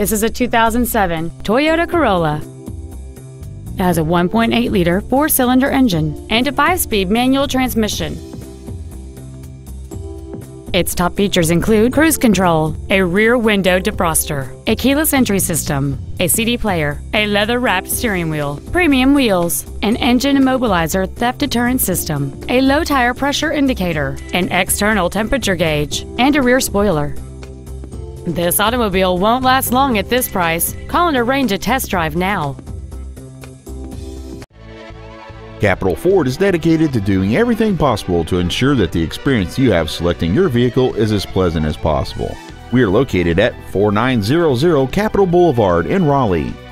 This is a 2007 Toyota Corolla. It has a 1.8-liter four-cylinder engine and a 5-speed manual transmission. Its top features include cruise control, a rear window defroster, a keyless entry system, a CD player, a leather-wrapped steering wheel, premium wheels, an engine immobilizer theft deterrent system, a low tire pressure indicator, an external temperature gauge, and a rear spoiler. This automobile won't last long at this price. Call and arrange a test drive now. Capital Ford is dedicated to doing everything possible to ensure that the experience you have selecting your vehicle is as pleasant as possible. We are located at 4900 Capital Boulevard in Raleigh.